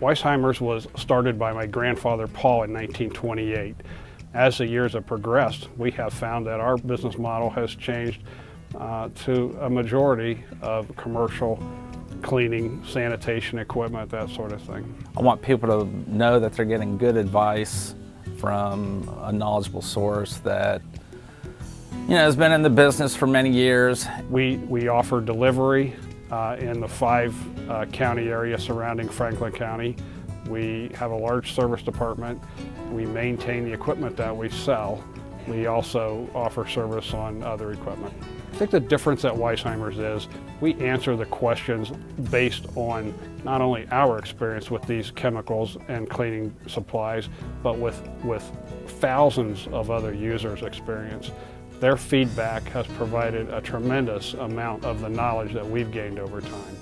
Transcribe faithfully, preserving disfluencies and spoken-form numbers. Weisheimer's was started by my grandfather Paul in nineteen twenty-eight. As the years have progressed, we have found that our business model has changed uh, to a majority of commercial cleaning, sanitation equipment, that sort of thing. I want people to know that they're getting good advice from a knowledgeable source that, you know, has been in the business for many years. We, we offer delivery uh, in the five uh, county area surrounding Franklin County. We have a large service department. We maintain the equipment that we sell. We also offer service on other equipment. I think the difference at Weisheimer's is we answer the questions based on not only our experience with these chemicals and cleaning supplies, but with, with thousands of other users' experience. Their feedback has provided a tremendous amount of the knowledge that we've gained over time.